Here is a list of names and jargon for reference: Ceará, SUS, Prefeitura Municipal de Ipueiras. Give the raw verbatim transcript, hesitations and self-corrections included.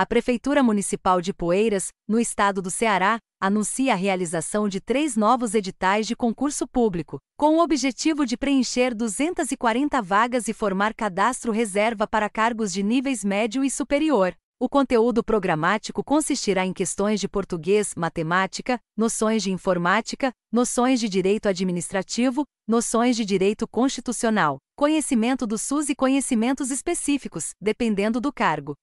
A Prefeitura Municipal de Ipueiras, no estado do Ceará, anuncia a realização de três novos editais de concurso público, com o objetivo de preencher duzentas e quarenta vagas e formar cadastro reserva para cargos de níveis médio e superior. O conteúdo programático consistirá em questões de português, matemática, noções de informática, noções de direito administrativo, noções de direito constitucional, conhecimento do SUS e conhecimentos específicos, dependendo do cargo.